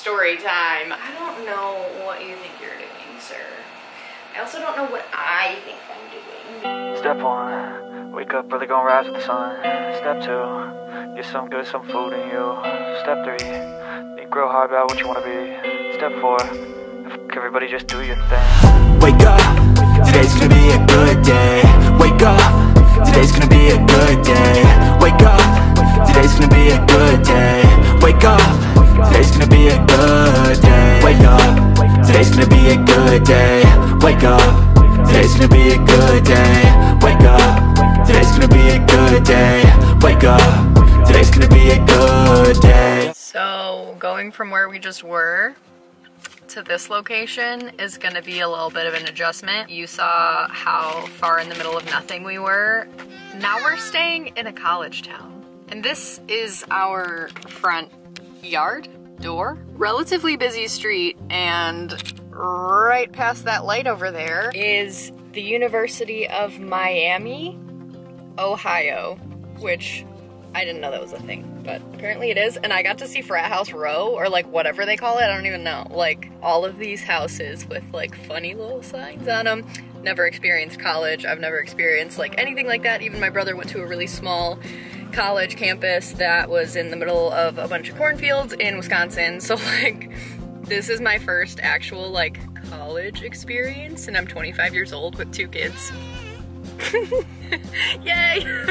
story time. I don't know what you think you're doing, sir. I also don't know what I think I'm doing. Step one, wake up early, gonna rise with the sun. Step two, get some good, some food in you. Step three, think real hard about what you wanna be. Step four, fuck everybody, just do your thing. Wake up, today's gonna be a good day. Wake up, today's gonna be a good day. Wake up, today's gonna be a good day. Wake up, today's gonna be a good day. Wake up, today's gonna be a good day. Wake up, today's gonna be a good day. Wake up, today's gonna be a good day. Wake up, today's gonna be a good day. So, going from where we just were to this location is gonna be a little bit of an adjustment. You saw how far in the middle of nothing we were. Now we're staying in a college town. And this is our front yard, door. Relatively busy street, and right past that light over there is the University of Miami, Ohio, which I didn't know that was a thing, but apparently it is. And I got to see Frat House Row, or like whatever they call it, I don't even know. Like all of these houses with like funny little signs on them. Never experienced college. I've never experienced like anything like that. Even my brother went to a really small college campus that was in the middle of a bunch of cornfields in Wisconsin. So like this is my first actual like college experience, and I'm 25 years old with 2 kids. Yay!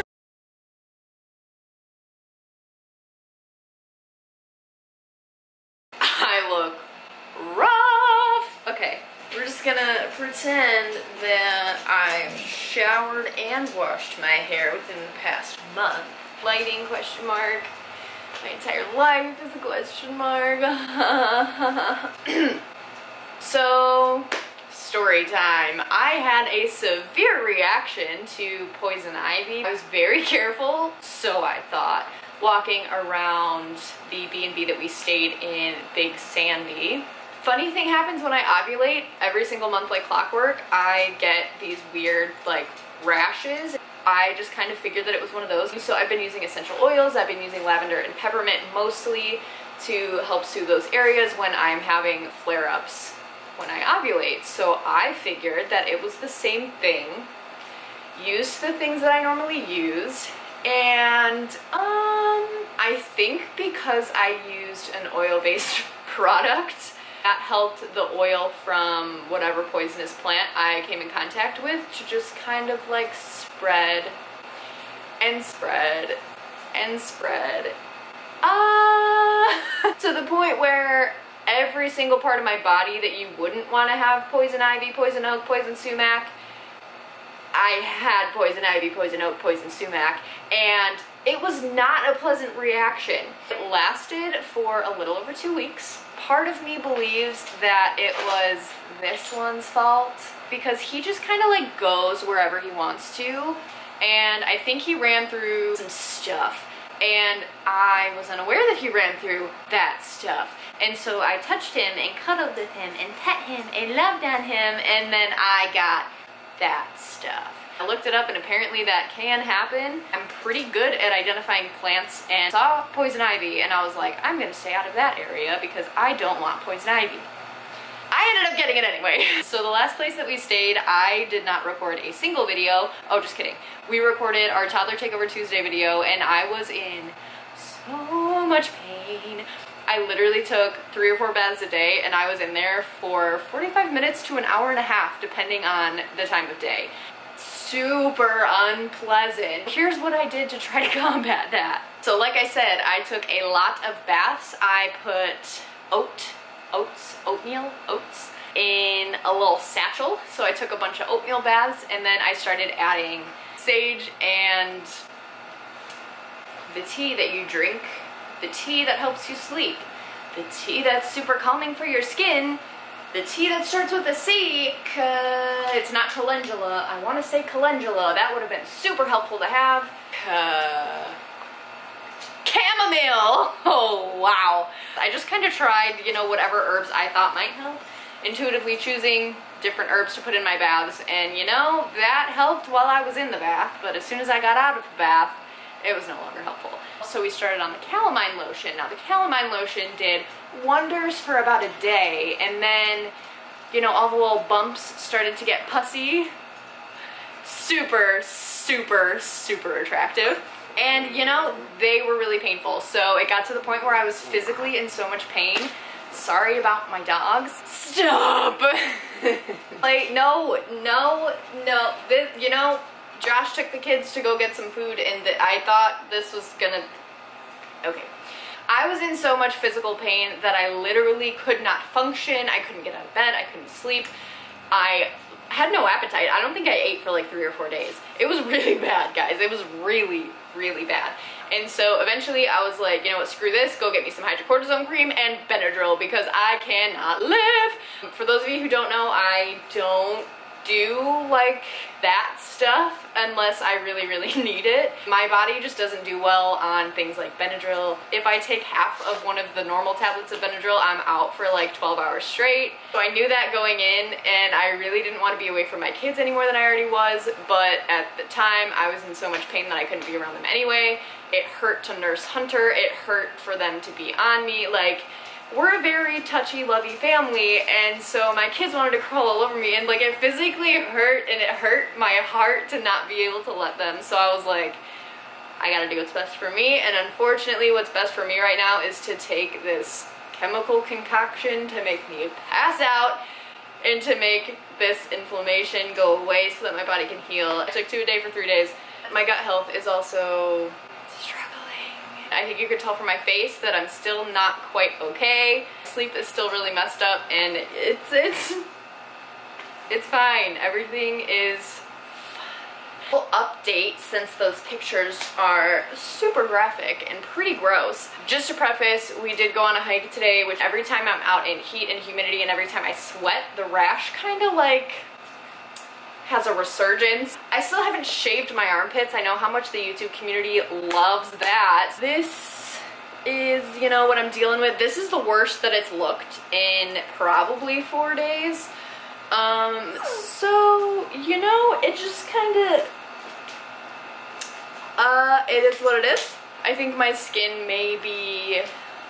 Pretend that I've showered and washed my hair within the past month. Lighting, question mark. My entire life is a question mark. So, story time. I had a severe reaction to poison ivy. I was very careful, so I thought, walking around the B&B that we stayed in, Big Sandy. Funny thing happens when I ovulate every single month like clockwork. I get these weird like rashes. I just kind of figured that it was one of those. So I've been using essential oils. I've been using lavender and peppermint mostly to help soothe those areas when I'm having flare-ups when I ovulate. So I figured that it was the same thing. Used the things that I normally use, and I think because I used an oil-based product, that helped the oil from whatever poisonous plant I came in contact with to just kind of like spread and spread and spread. To the point where every single part of my body that you wouldn't want to have poison ivy, poison oak, poison sumac, I had poison ivy, poison oak, poison sumac, and it was not a pleasant reaction. It lasted for a little over 2 weeks. Part of me believes that it was this one's fault because he just kind of like goes wherever he wants to, and I think he ran through some stuff, and I was unaware that he ran through that stuff. And so I touched him and cuddled with him and pet him and loved on him, and then I got that stuff. I looked it up, and apparently that can happen. I'm pretty good at identifying plants, and saw poison ivy, and I was like, I'm gonna stay out of that area because I don't want poison ivy. I ended up getting it anyway. So the last place that we stayed, I did not record a single video. Oh, just kidding. We recorded our Toddler Takeover Tuesday video, and I was in so much pain. I literally took 3 or 4 baths a day, and I was in there for 45 minutes to an hour and a half, depending on the time of day. Super unpleasant. Here's what I did to try to combat that. So like I said, I took a lot of baths. I put oatmeal in a little satchel. So I took a bunch of oatmeal baths, and then I started adding sage and the tea that you drink, the tea that helps you sleep, the tea that's super calming for your skin, the tea that starts with a C, it's not calendula. I want to say calendula. That would have been super helpful to have. Chamomile! Oh, wow. I just kind of tried, you know, whatever herbs I thought might help. Intuitively choosing different herbs to put in my baths. And, you know, that helped while I was in the bath. But as soon as I got out of the bath, it was no longer helpful. So we started on the calamine lotion. Now the calamine lotion did wonders for about a day, and then, you know, all the little bumps started to get pussy. Super, super, super attractive. And, you know, they were really painful. So it got to the point where I was physically in so much pain. Sorry about my dogs. Stop! Like, no. This, you know, Josh took the kids to go get some food, and I thought this was gonna... Okay. I was in so much physical pain that I literally could not function. I couldn't get out of bed. I couldn't sleep. I had no appetite. I don't think I ate for like 3 or 4 days. It was really bad, guys. It was really, really bad. And so eventually I was like, you know what, screw this, go get me some hydrocortisone cream and Benadryl, because I cannot live. For those of you who don't know, I don't do like that stuff unless I really, really need it. My body just doesn't do well on things like Benadryl. If I take half of one of the normal tablets of Benadryl, I'm out for like 12 hours straight. So I knew that going in, and I really didn't want to be away from my kids any more than I already was, but at the time I was in so much pain that I couldn't be around them anyway. It hurt to nurse Hunter, it hurt for them to be on me. Like, we're a very touchy-lovey family, and so my kids wanted to crawl all over me, and like, it physically hurt, and it hurt my heart to not be able to let them. So I was like, I gotta do what's best for me, and unfortunately what's best for me right now is to take this chemical concoction to make me pass out and to make this inflammation go away so that my body can heal. I took 2 a day for 3 days. My gut health is also struggling. I think you could tell from my face that I'm still not quite okay. Sleep is still really messed up, and it's fine. Everything is fine. Full update, since those pictures are super graphic and pretty gross. Just to preface, we did go on a hike today, which every time I'm out in heat and humidity and every time I sweat, the rash kind of like has a resurgence. I still haven't shaved my armpits. I know how much the YouTube community loves that. This is, you know, what I'm dealing with. This is the worst that it's looked in probably 4 days. So, you know, it just kind of, it is what it is. I think my skin may be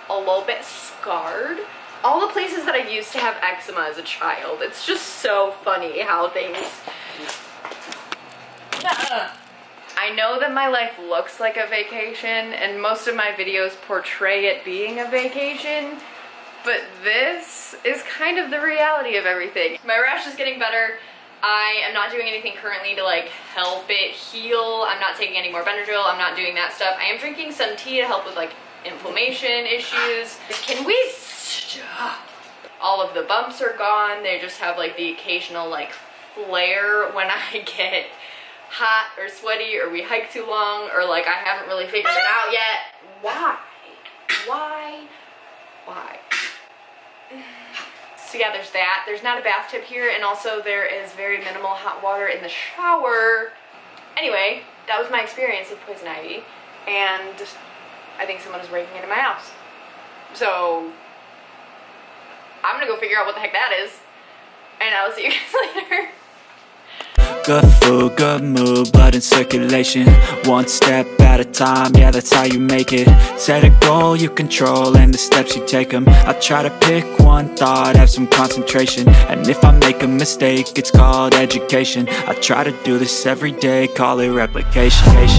a little bit scarred. All the places that I used to have eczema as a child. It's just so funny how things... I know that my life looks like a vacation, and most of my videos portray it being a vacation, but this is kind of the reality of everything. My rash is getting better. I am not doing anything currently to like help it heal. I'm not taking any more Benadryl. I'm not doing that stuff. I am drinking some tea to help with like inflammation issues. Can we stop? All of the bumps are gone. They just have like the occasional like flare when I get hot or sweaty, or we hike too long, or like I haven't really figured it out yet. Why? So yeah, there's that. There's not a bathtub here, and also there is very minimal hot water in the shower. Anyway, that was my experience with poison ivy, and I think someone is breaking into my house. So I'm gonna go figure out what the heck that is, and I'll see you guys later. Good food, good mood, blood in circulation. One step at a time, yeah, that's how you make it. Set a goal you control and the steps you take them. I try to pick one thought, have some concentration. And if I make a mistake, it's called education. I try to do this every day, call it replication.